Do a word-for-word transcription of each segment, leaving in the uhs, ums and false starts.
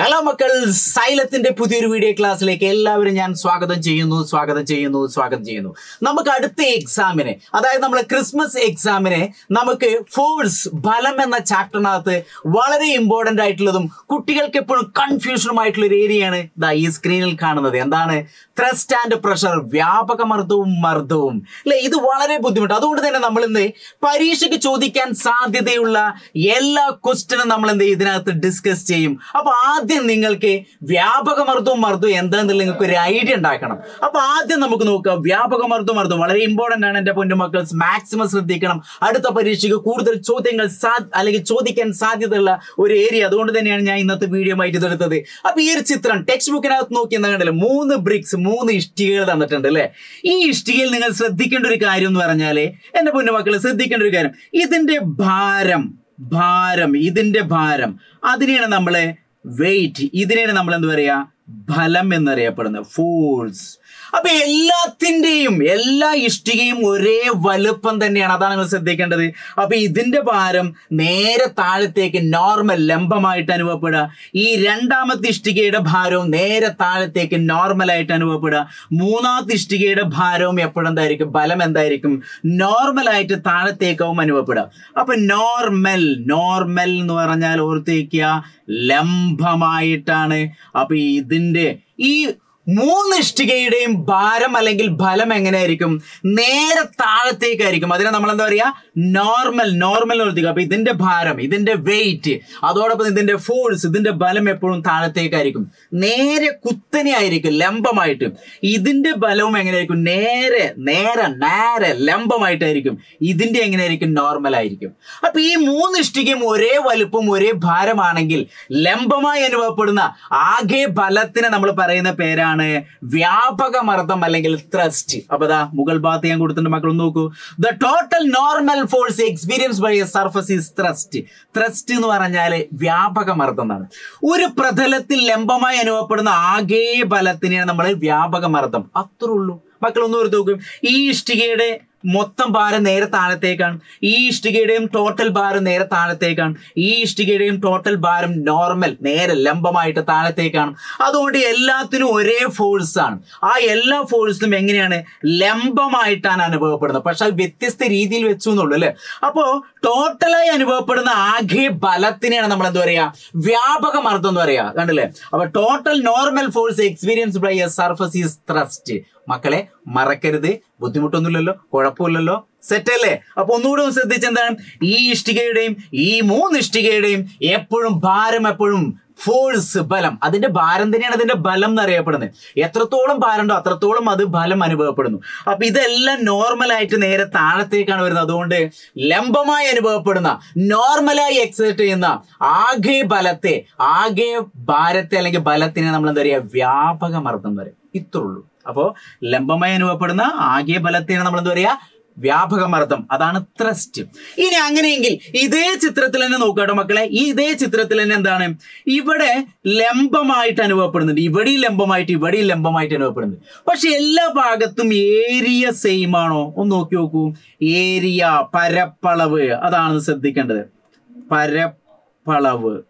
Hello, Makal, silent in the Pudir video class like Ella Virian Swagadan Jayanu, Swagadan Jayanu, Swagan Jayanu. Namakad the examine. Ada Namla Christmas examine. Namaka force Balam and the chapter Nate. Very important title them. Kutical Kapun confusion might liriane. The screen Kanada Dandane. Thrust and pressure. Vyapaka Mardum Mardum. Lay the Valare Budimata. Other than a Namalande. Parisha Chodikan Sadi deula. Yella question Namalande. Then at the discuss team. Ningalke, Vyapakamardu Mardu, and then the Lingalke and Dakanam. A path in the Mukunuka, Vyapakamardu Mardu, very important and appointments, Maximus of the Kanam, Adataparishi, Kurda, Chothing, Sad, Alek Chodik and Sadilla, or area, don't the Nana in the video might the other day. A beer chitran, textbook and out no can moon the bricks, moon is steel than the Tandale. E steel Ningas, thick and Ricarium Varanale, and upon the Macalas, thick and Ricarium. Isn't a baram, baram, isn't a baram. Adriana Namale. Weight, ഇതിനെ നമ്മൾ എന്താ പറയാ ബലം എന്ന് അറിയപ്പെടുന്നു force അപ്പോൾ എല്ലാത്തിന്റെയും എല്ലാ ഇഷ്ടികയും ഒരേ വലുപ്പം തന്നെയാണ് അതാണ് നിങ്ങൾ ശ്രദ്ധിക്കേണ്ടത് അപ്പോൾ ഇതിന്റെ ഭാരം നേരെ താഴത്തേക്ക് നോർമൽ ലംബമായിട്ട് അനുഭവപ്പെടുക ഈ രണ്ടാമത്തെ ഇഷ്ടികയുടെ ഭാരവും നേരെ താഴത്തേക്ക് നോർമൽ ആയിട്ട് അനുഭവപ്പെടുക മൂന്നാമത്തെ ഇഷ്ടികയുടെ ഭാരവും എപ്പോഴും എന്തായിരിക്കും ബലം എന്തായിരിക്കും നോർമൽ ആയിട്ട് താഴത്തേക്കും അനുഭവപ്പെടുക അപ്പോൾ നോർമൽ നോർമൽ എന്ന് പറഞ്ഞാൽ ഓർത്തേക്കുക ലംബമായിട്ടാണ് അപ്പോൾ ഇതിന്റെ ഈ Moon Stigadim Baram Alangil Balam Anganaricum Nere Tarate Caricum Adana Malandaria normal normal or the gabi then the baram then the weight Adorable then the force then the balam upon Tarate Caricum Nere Kutani Iric Lambamitum Idin the Balam Anganaricum Nere Nera Nare Lambamitaricum Idin the Anganaric normal Iricum A P moon stigim ore valupum ore baram anangil Lambama and Vapurna Age Balatina Namalparena Pera. Vyapaka Martha Malangil thrust. Abada Mughal Bath and Gutan Macronuku. The total normal force experienced by a surface is thrust. Thrust in Varanale, Vyapaka Martha. Uri Pradalati Lembama and Opana Age Balatini and the Malay Vyapaka Martha. Atrulu Macronurdukum. East Gede. Motham bar and air taken, east game total bar and air taken, east game total bar normal, near lambamite taken. Adonti ella through ray force on. I ella force the Menginian lambamitan and a verb, the Pasha with this the readil with Sunole. Apo total and verb and age balatin and the Mandoria, Vyapaka Mardonoria, and our total normal force experienced by a surface is thrusty. Makale, Marakarde, Budimutunullo, Korapullo, Setele, upon Nudum said the Chandam, E stigate him, E moon stigate him, Epurum barum apurum, force balam, other the bar and then another balam the reaperton. Yatratolam bar and Atratolam other balam and verperdon. A pidella normalite in air, Tanathe and Verdadonde, Lembama and verperdona, normally exertina, Age balate, Age barate like a balatina and Vyapakamarthamare. Itulu. Apo Lembama Nuapurna, Age Balatina Mandoria, Vyapaka Martham, Adana thrust. In Anganangil, Ide Chitratelan and Okadamakala, Ide Chitratelan and Danem, Ivade Lembamite and Open, Ivadi Lembamite, Ivadi Lembamite and Open. But Shella Pagatum area Seimano, Unokyoku, area Parapalava, Adana said the candidate Parapalava.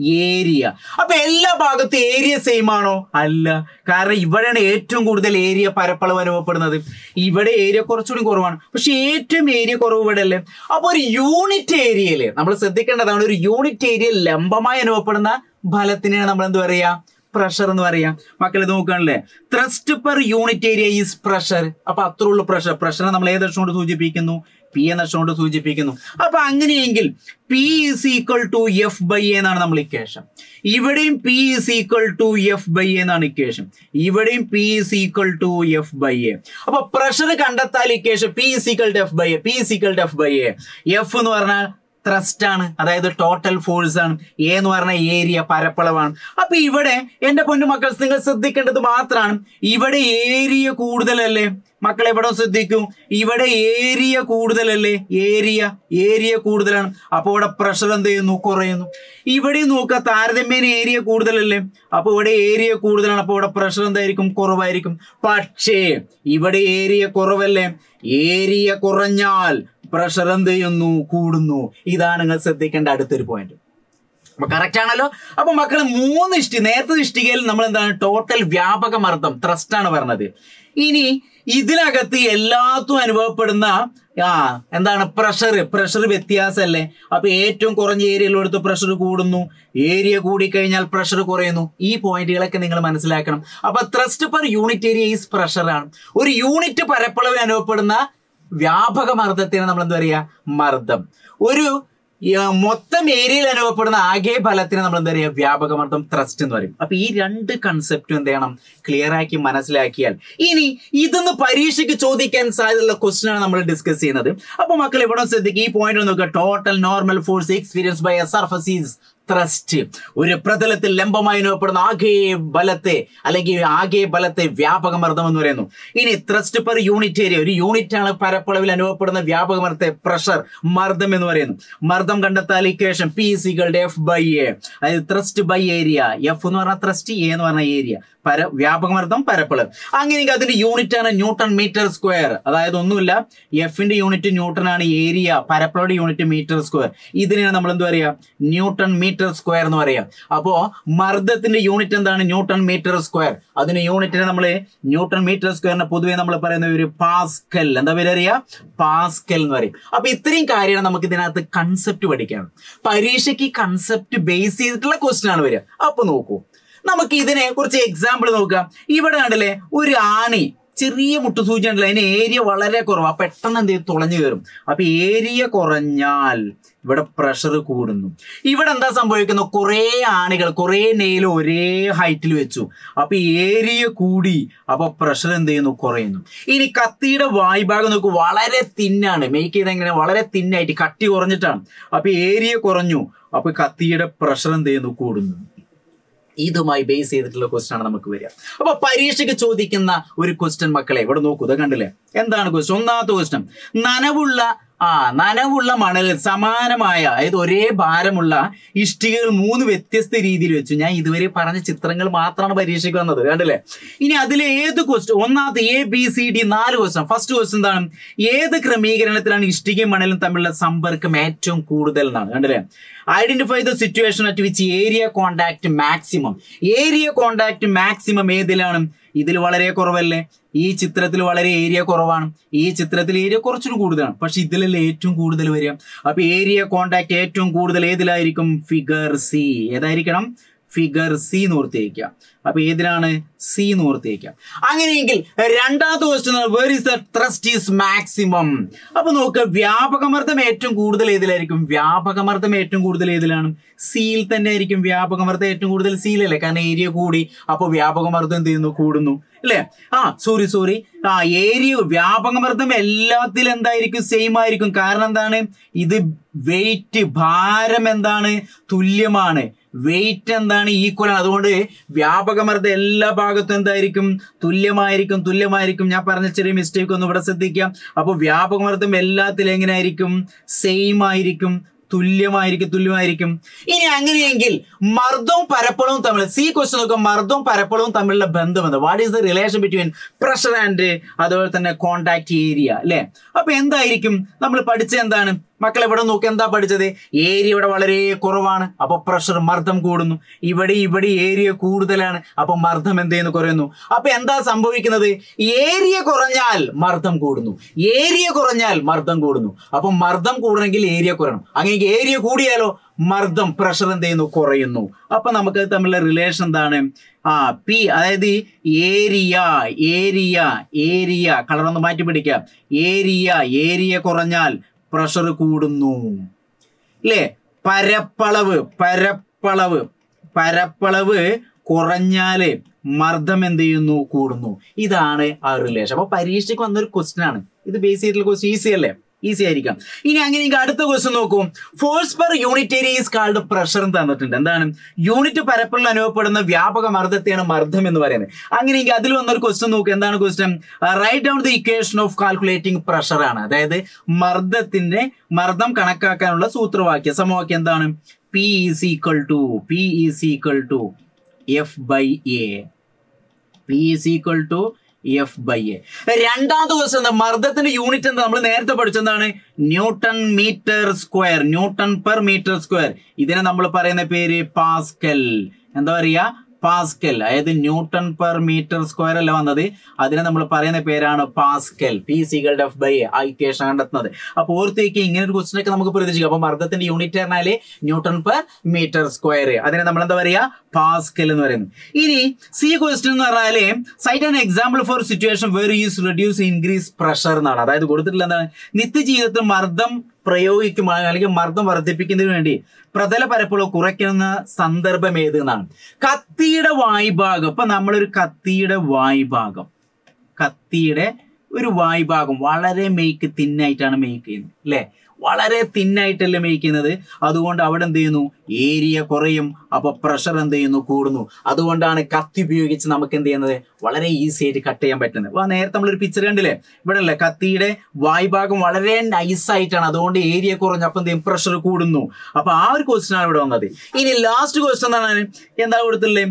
Area. Up Ella Bagat area Seimano Allah Kara Ivan Etum good area parapala Pernadi. Ivade area corchun corona. But she etum area corrodele. Upper unitary. Number Sadikana unitary lambama and operna Balatina Namandoria. Pressure and varia. Macaladokanle. Thrust per unit area is pressure. Apart through pressure. Pressure and the leather shown to Jipikino. P and the shown to Jipikino. Upon the angle. P is equal to F by N on equation. Even P is equal to F by N on equation. Even P is equal to F by A. Upon pressure under the equation. P is equal to F by A. P is equal to F by A. F and Varna. Thrust on, that is total force on, yen varna area parapalavan. Up Ivade, end up on the Makas Ningle Sadik and the Matran, Ivade area Kurdalele, Makalabadon Sadiku, Ivade area Kurdalele, area, area Kurdalan, upon a pressure on the Nukoran. Ivade Nukatar, the main area Kurdalele, upon a area Kurdalan, upon a pressure on the Ericum Korovaricum, Pache, Ivade area Korovele, area Koranyal. Pressure and the Yunu Kudnu. Idananga said they can add a three point. Correct channel? Upon Makal moon is the Nath is Tigal number than total Vyapaka Martham, Thrustana Vernadi. Ini Idilagati, Elato and Verpadana, ah, and then a pressure, pressure with Tiasele, up eight to Coronary load to pressure Kudunu, area Kudikanal pressure Coreno, E point like an Engelman's lacrum. Up thrust per unitary is pressure. Or unit per Apollo and Verpadana, Vyapaka Martha Martham. Uru Yeah, Motham aerial and Opana Aga Palatina Mandaria Vyabakamantum thrust in the rim. A period concept in the anam clear Aki Manaslakiel. Ini either the Parishik Chodi can size the question and number discuss another. Upamakalevana said the key point on the total normal force experienced by a surface is thrust. Uri Pradalati Lembamino Pernage Balate, Alagi Age Balate, Vyapakamardamanureno. In a thrust per unitary, unit and parapolable and open the Vyapakamarte pressure, Mardamanureno. Mardam Gandatalication, P is equal to F by A. I thrust by area, Yafunora thrusty, and one area. Vyapakamardam parapolar. Anganga the unit and a Newton meter square. I don't know, F in the unit Newton and area, parapolary unit meter square. Either in a Namandaria, Newton meter square no area. Apo Martha in the unit and then Newton meter square. Other unit in Newton meter square and Pudu Pascal and the area Pascal Nari. A bit think I read the concept to Vatican. Parishaki concept basis la question area. Aponoku. Namaki then a example noga. Even underlay Uriani. Area Valare Korva Petan and the Tolanir. Up area Coronal, but a pressure couldn't. Even under some work in the Korea, Anical Korea, Nail, or height luetu. Up area coody, up a pressure in the Korean. In a cathedral vibe, Valare thin and make it and Valare thin night, cutty or the term. Up area coronu, up a cathedral pressure in the couldn't. Either my base is the question. About Parishik Chodikina, we question Makale, but no Kudakandale. And then goes on the question. Nanavulla, ah, Nanavulla Manal, Samana Maya, either Re Baramulla, is still moon with this the Ridiricina, either very Paranachitrangal Matran by Rishik on the Andale. In Adele, the question, one of the A, B, C, D, Narosam, first question, then E the Kramigan and Istigam Manal Tamil Samber Kamatum Kudelna, Andale. Identify the situation at which area contact maximum. Area contact maximum edilanum. This valare koravalle. Ee chitrathil valare area koravaanu. Ee chitrathil area korchu koodudaanu. Pakshe idile ettavum koodal variya. Appo area contact ettavum koodal edilayirikkum figure C. Edayirikkanam figure C northekya. Appo edilana C northekya. Anganeyengil randatha question where is the thrust is maximum. Appo nokku vyapakamartham ettavum koodal edilayirikkum. Vyapakamartham ettavum koodal edilaanu. Seal തന്നെ ആയിരിക്കും വ്യാപകമർദ്ദം ഏറ്റവും കൂടുതൽ seal അല്ലേ കാരണം area കൂടി അപ്പോൾ വ്യാപകമർദ്ദം എന്തെന്നു കൂടുന്നു അല്ലേ ആ സോറി സോറി ആ ഏരിയ വ്യാപകമർദ്ദം എല്ലാത്തിൽ എന്തായിരിക്കും സെയിം ആയിരിക്കും കാരണം എന്താണ് ഇത് weight ഭാരം എന്താണ് തുല്യമാണ് weight എന്താണ് ഈക്വൽ ആണ് അതുകൊണ്ട് വ്യാപകമർദ്ദം എല്ലാ ഭാഗത്തും എന്തായിരിക്കും തുല്യമായിരിക്കും തുല്യമായിരിക്കും ഞാൻ പറഞ്ഞ ചെറിയ മിസ്റ്റേക്ക് ഒന്ന് ഇവിടെ ശ്രദ്ധിക്കാം അപ്പോൾ വ്യാപകമർദ്ദം എല്ലാത്തിൽ എങ്ങനെ ആയിരിക്കും സെയിം ആയിരിക്കും Tulliamayirikkum, Tulliamayirikkum. In anganeyengil, Mardam Parapalum Tamil. C question nokku Mardam Parapalum Tamil bandham endu. What is the relation between pressure and aduvole thanne contact area? Alle. Appo endayirikkum nammal padicha endanu? Makale ivada nokku endha padichathu? Area ivada valare koravanu. Appo pressure mardam koodunu. Ivade ivade area koodalanu. Appo mardam endeynu korayunu. Appo endha sambhavikkunnathu? Area koranjal mardam koodunu. Area koranjal mardam koodunu. Appo mardam koodanengil area koranam. Area Kudialo, Mardam, pressure and the no Korayano. Upon Amakatamil relation than ah, P. Adi, area, area, area, color on the mighty pedica, area, area Koranal, pressure Kudunu. Le, Parapalavu, Parapalavu, Parapalavu, Koranale, Mardam and the no Kudunu. Idane are relation. Parishik on the Kustan. It basically goes easily. Easy area. In Anganigat the Gosunoko, force per unitary is called pressure and then unit to parapol and open the Vyapaka Martha and Martham in the Varene. Anganigadil on the Gosunok and then Gustam, write down the equation of calculating pressure. They Martha Tine, Martham Kanaka Kanula Sutravaki, Samokandanum, P is equal to, P is equal to F by A. P is equal to F by A. Randam divasam mardhathinte unit endu nammal nerathe padichindana Newton meter square, Newton per meter square. Idine nammal parayna peru Pascal. Endha paraya Pascal. Ayadu Newton per meter square alla vandade. Adine nammal parayna perana Pascal. P is equal to F by A. I equation kandathunnathu. Appo ortheyke ingane oru question okke namukku pratheeksika. Appo mardhathinte unit ennaale Newton per meter square. Adine nammal endha paraya Pascal ennu parayunu. Ini C question ennu parayale cite an example for situation where you reduce increase pressure ennaanu. Adayathu koduthittulla endana nithya jeevithathil mardham പ്രയോഗിക്കുമ്പോൾ അല്ലെങ്കിൽ മർദ്ദം വർദ്ധിപ്പിക്കുന്നതിന് വേണ്ടി പ്രതല പരപ്പളവ് കുറയ്ക്കുന്ന സന്ദർഭം ഏതെന്നാണ്. കത്തിയുടെ വായ്ഭാഗം, ഇപ്പൊ നമ്മളൊരു കത്തിയുടെ വായ്ഭാഗം, കത്തിയുടെ ഒരു വായ്ഭാഗം വളരെ മേക്ക് തിന്നായിട്ടാണ് മേക്ക് ചെയ്യുന്നത് അല്ലേ, വളരെ തിന്നായിട്ടല്ലേ മേക്ക് ചെയ്യുന്നത്. അതുകൊണ്ട് അവിടെ എന്ത് ചെയ്യുന്നു, ഏരിയ കുറയും, അപ്പോൾ പ്രഷർ എന്ത് ചെയ്യുന്നു, കൂടുന്നു. അതുകൊണ്ടാണ് കത്തി ഉപയോഗിച്ച് നമുക്ക് എന്ത് ചെയ്യുന്നത്, വളരെ ഈസി ആയിട്ട് കട്ട് ചെയ്യാൻ പറ്റുന്നത്. അപ്പോൾ നേരത്തെ നമ്മളൊരു പിക്ചർ കണ്ടില്ലേ, ഇവിടെ അല്ലേ കത്തിയുടെ വായ്ഭാഗം വളരെ നൈസായിട്ടാണ്, അതുകൊണ്ട് ഏരിയ കുറഞ്ഞ് അപ്പം എന്ത് ചെയ്യും, പ്രഷർ കൂടുന്നു. അപ്പോൾ ആ ഒരു ക്വസ്റ്റൻ ആണ് ഇവിടെ വന്നത്. ഇനി ലാസ്റ്റ് ക്വസ്റ്റൻ എന്താണ്, എന്താ കൊടുത്തില്ലേ,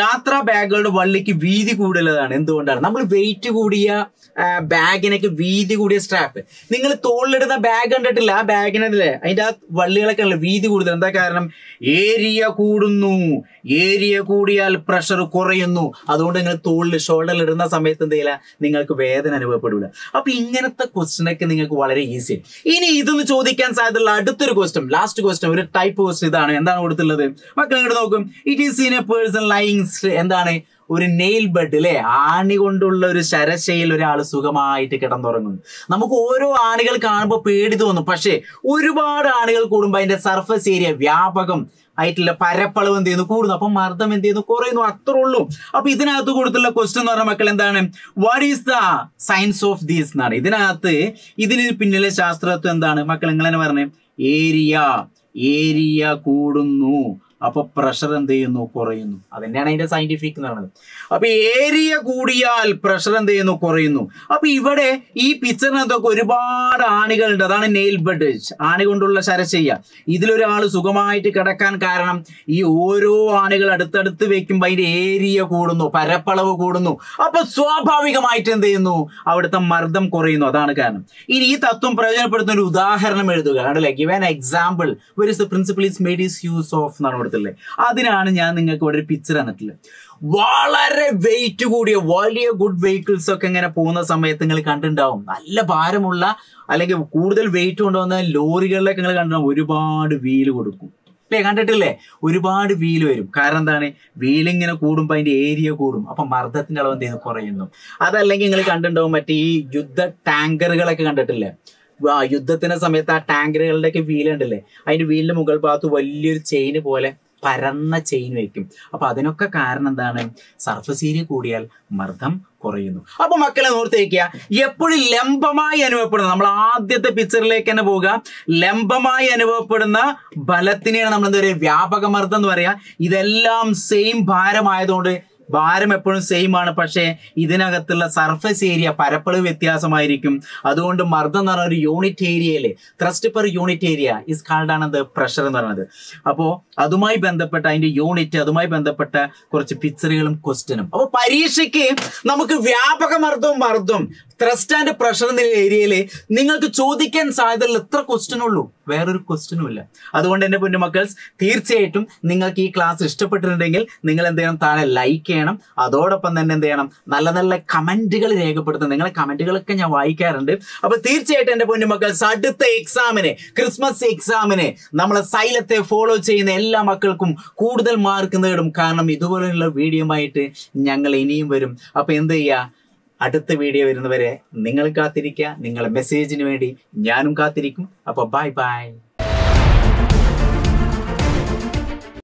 യാത്രാ ബാഗുകളുടെ വള്ളിക്ക് വീതി കൂടുതലാണ്, എന്തുകൊണ്ടാണ്? നമ്മൾ വെയിറ്റ് കൂടിയ ബാഗിനൊക്കെ വീതി കൂടിയ സ്ട്രാപ്പ്, നിങ്ങൾ തോളിലിടുന്ന ബാഗ് കണ്ടിട്ടില്ല, ആ ബാഗിനല്ലേ അതിൻ്റെ ആ വള്ളികളൊക്കെ അല്ല വീതി കൂടുതൽ. എന്താ കാരണം, ഏരിയ കൂടുന്നു, ഏരിയ കൂടിയാൽ പ്രഷർ കുറയുന്നു. അതുകൊണ്ട് നിങ്ങൾ തോളിൽ ഷോൾഡറിൽ ഇടുന്ന സമയത്ത് എന്ത് ചെയ്യില്ല, നിങ്ങൾക്ക് വേദന അനുഭവപ്പെടില്ല. അപ്പൊ ഇങ്ങനത്തെ ക്വസ്റ്റനൊക്കെ നിങ്ങൾക്ക് വളരെ ഈസി. ഇനി ഇതൊന്ന് ചോദിക്കാൻ സാധ്യതയുള്ള അടുത്തൊരു ക്വസ്റ്റൻ, ലാസ്റ്റ് ക്വസ്റ്റൻ, ഒരു ടൈപ്പ് ക്വസ്റ്റൻ ഇതാണ്. എന്താണ് കൊടുത്തുള്ളത് മക്കൾ ഇങ്ങോട്ട് നോക്കും, it is seen a person lie എന്താണ്, ഒരു നെയിൽ ബെഡ് അല്ലേ, ആണി കൊണ്ടുള്ള ഒരു ശരശയിൽ ഒരാൾ സുഖമായിട്ട് കിടന്നുറങ്ങുന്നു. നമുക്ക് ഓരോ ആണികൾ കാണുമ്പോൾ പേടി തോന്നും, പക്ഷേ ഒരുപാട് ആണികൾ കൂടുമ്പോൾ അതിന്റെ സർഫസ് ഏരിയ വ്യാപകം ആയിട്ടുള്ള പരപ്പളവ് എന്ത് ചെയ്യുന്നു, കൂടുന്നു. അപ്പം മർദ്ദം എന്ത് ചെയ്യുന്നു, കുറയുന്നു. അത്രേ ഉള്ളൂ. അപ്പൊ ഇതിനകത്ത് കൊടുത്തുള്ള ക്വസ്റ്റൻ എന്ന് പറഞ്ഞ മക്കൾ എന്താണ്, what is the science of these എന്നാണ്. ഇതിനകത്ത് ഇതിന് പിന്നിലെ ശാസ്ത്രത്വം എന്താണ് മക്കൾ, നിങ്ങളെന്നെ പറഞ്ഞു, ഏരിയ ഏരിയ കൂടുന്നു അപ്പൊ പ്രഷർ എന്ത് ചെയ്യുന്നു, കുറയുന്നു. അതന്നെയാണ് അതിന്റെ സയന്റിഫിക് എന്ന് പറയുന്നത്. അപ്പൊ ഏരിയ കൂടിയാൽ പ്രഷർ എന്ത് ചെയ്യുന്നു, കുറയുന്നു. അപ്പൊ ഇവിടെ ഈ പിക്ചറിനകത്തൊക്കെ ഒരുപാട് ആണികളുണ്ട്, അതാണ് നെയിൽ ബെഡ്, ആണി കൊണ്ടുള്ള ശരശയ്യ. ഇതിലൊരാൾ സുഖമായിട്ട് കിടക്കാൻ കാരണം ഈ ഓരോ ആണികൾ അടുത്തടുത്ത് വെക്കുമ്പോൾ അതിന്റെ ഏരിയ കൂടുന്നു, പരപ്പളവ് കൂടുന്നു. അപ്പൊ സ്വാഭാവികമായിട്ട് എന്ത് ചെയ്യുന്നു, അവിടുത്തെ മർദ്ദം കുറയുന്നു. അതാണ് കാരണം. ഇനി ഈ തത്വം പ്രയോജനപ്പെടുത്തുന്ന ഒരു ഉദാഹരണം എഴുതുക. അല്ലേ, give an example, where is the principle is made is use of എന്നാണ് കൊടുത്തില്ലേ. അതിനാണ് ഞാൻ നിങ്ങൾക്ക് ഇവിടെ ഒരു പിക്ചർ തന്നിട്ടുള്ളത്. വളരെ വെയിറ്റ് കൂടിയ വലിയ ഗുഡ് വെഹിക്കിൾസ് ഒക്കെ ഇങ്ങനെ പോകുന്ന സമയത്ത് നിങ്ങൾ കണ്ടിട്ടുണ്ടാവും, നല്ല ഭാരമുള്ള അല്ലെങ്കിൽ കൂടുതൽ വെയിറ്റ് കൊണ്ടുവന്ന ലോറികളിലൊക്കെ നിങ്ങൾ കണ്ടിട്ടുണ്ടാവും, ഒരുപാട് വീല് കൊടുക്കും അല്ലേ, കണ്ടിട്ടില്ലേ, ഒരുപാട് വീല് വരും. കാരണം എന്താണ്, വീലിങ്ങനെ കൂടുമ്പോൾ അതിന്റെ ഏരിയ കൂടും, അപ്പൊ മർദ്ദത്തിന്റെ അളവ് എന്ത് ചെയ്യുന്നു, കുറയുന്നു. അതല്ലെങ്കിൽ നിങ്ങൾ കണ്ടിട്ടുണ്ടാവും മറ്റേ ഈ യുദ്ധ ടാങ്കറുകളൊക്കെ കണ്ടിട്ടില്ലേ, യുദ്ധത്തിന്റെ സമയത്ത് ആ ടാങ്കറുകളുടെയൊക്കെ വീലുണ്ടല്ലേ, അതിന്റെ വീലിന്റെ മുകൾ ഭാഗത്ത് വലിയൊരു ചെയിന് പോലെ പരന്ന ചെയിൻ വയ്ക്കും. അപ്പൊ അതിനൊക്കെ കാരണം എന്താണ്, സർഫസ് ഏരിയ കൂടിയാൽ മർദ്ദം കുറയുന്നു. അപ്പൊ മക്കളെ ഓർത്തേക്കുക, എപ്പോഴും ലംബമായി അനുഭവപ്പെടുന്ന, നമ്മൾ ആദ്യത്തെ പിക്ചറിലേക്ക് തന്നെ പോവുക, ലംബമായി അനുഭവപ്പെടുന്ന ബലത്തിനെയാണ് നമ്മൾ എന്താ പറയുക, വ്യാപകമർദ്ദം എന്ന് പറയാ. ഇതെല്ലാം സെയിം ഭാരമായതുകൊണ്ട് ഭാരം എപ്പോഴും സെയിം ആണ്, പക്ഷേ ഇതിനകത്തുള്ള സർഫസ് ഏരിയ പരപ്പളവ് വ്യത്യാസമായിരിക്കും. അതുകൊണ്ട് മർദ്ദം എന്ന് പറഞ്ഞ ഒരു യൂണിറ്റ് ഏരിയയിലെ thrust per unit area is called ആണ് എന്ത്, പ്രഷർ എന്ന് പറയുന്നത്. അപ്പോൾ അതുമായി ബന്ധപ്പെട്ട അതിന്റെ യൂണിറ്റ്, അതുമായി ബന്ധപ്പെട്ട കുറച്ച് പിക്ചറുകളും ക്വസ്റ്റനും. അപ്പോൾ പരീക്ഷയ്ക്ക് നമുക്ക് വ്യാപക മർദ്ദവും മർദ്ദവും ത്രസ്റ്റ് ആൻഡ് പ്രഷർ എന്ന ഏരിയയിൽ നിങ്ങൾക്ക് ചോദിക്കാൻ സാധ്യതയുള്ള എത്ര ക്വസ്റ്റ്യൻ ഉള്ളൂ, വേറൊരു ക്വസ്റ്റ്യനും ഇല്ല. അതുകൊണ്ട് എൻ്റെ പൊന്നു മക്കൾസ്, തീർച്ചയായിട്ടും നിങ്ങൾക്ക് ഈ ക്ലാസ് ഇഷ്ടപ്പെട്ടിട്ടുണ്ടെങ്കിൽ നിങ്ങൾ എന്ത് ചെയ്യണം, താഴെ ലൈക്ക് ചെയ്യണം. അതോടൊപ്പം തന്നെ എന്ത് ചെയ്യണം, നല്ല നല്ല കമൻറ്റുകൾ രേഖപ്പെടുത്തണം. നിങ്ങളെ കമൻറ്റുകളൊക്കെ ഞാൻ വായിക്കാറുണ്ട്. അപ്പോൾ തീർച്ചയായിട്ടും എൻ്റെ പൊന്നു മക്കൾസ്, അടുത്ത എക്സാമിന്, ക്രിസ്മസ് എക്സാമിന് നമ്മളെ സൈലത്തെ ഫോളോ ചെയ്യുന്ന എല്ലാ മക്കൾക്കും കൂടുതൽ മാർക്ക് നേടും. കാരണം ഇതുപോലെയുള്ള വീഡിയോയുമായിട്ട് ഞങ്ങൾ ഇനിയും വരും. അപ്പോൾ എന്ത് ചെയ്യുക, അടുത്ത വീഡിയോ വരുന്നവരെ നിങ്ങൾ കാത്തിരിക്കുക. നിങ്ങളുടെ മെസ്സേജിന് വേണ്ടി ഞാനും കാത്തിരിക്കും. അപ്പോൾ ബൈ ബൈ.